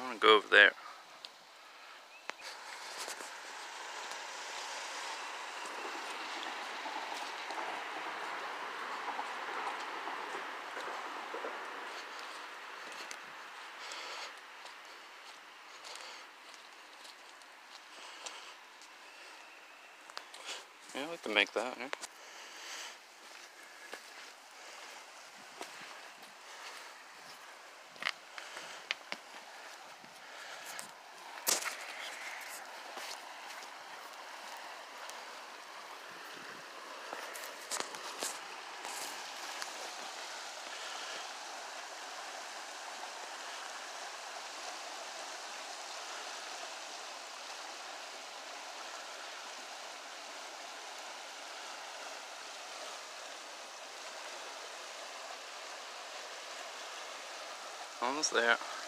I want to go over there. Yeah, I like to make that, yeah. Almost there.